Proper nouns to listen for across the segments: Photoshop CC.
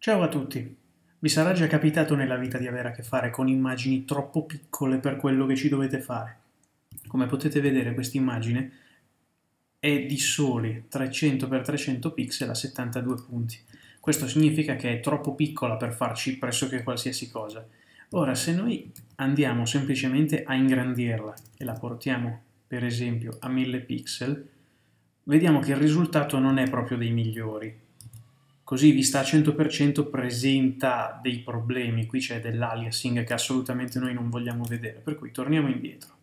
Ciao a tutti! Vi sarà già capitato nella vita di avere a che fare con immagini troppo piccole per quello che ci dovete fare. Come potete vedere, questa immagine è di soli 300 x 300 pixel a 72 punti. Questo significa che è troppo piccola per farci pressoché qualsiasi cosa. Ora, se noi andiamo semplicemente a ingrandirla e la portiamo, per esempio, a 1000 pixel, vediamo che il risultato non è proprio dei migliori. Così vista al 100% presenta dei problemi, qui c'è dell'aliasing che assolutamente noi non vogliamo vedere, per cui torniamo indietro.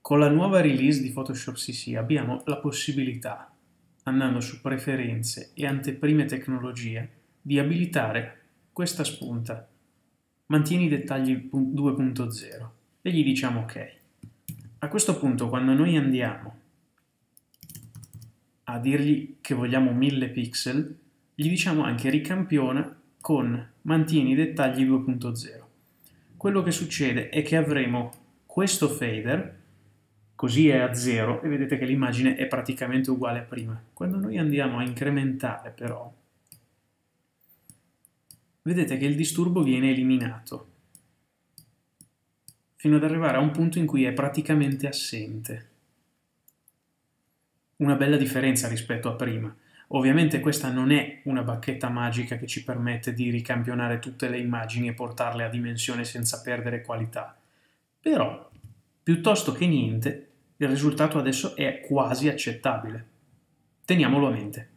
Con la nuova release di Photoshop CC abbiamo la possibilità, andando su preferenze e anteprime tecnologie, di abilitare questa spunta, mantieni i dettagli 2.0 e gli diciamo ok. A questo punto quando noi andiamo a dirgli che vogliamo 1000 pixel, gli diciamo anche ricampiona con mantieni i dettagli 2.0. Quello che succede è che avremo questo fader, così è a 0, e vedete che l'immagine è praticamente uguale a prima. Quando noi andiamo a incrementare però, vedete che il disturbo viene eliminato, fino ad arrivare a un punto in cui è praticamente assente. Una bella differenza rispetto a prima. Ovviamente questa non è una bacchetta magica che ci permette di ricampionare tutte le immagini e portarle a dimensione senza perdere qualità. Però, piuttosto che niente, il risultato adesso è quasi accettabile. Teniamolo a mente.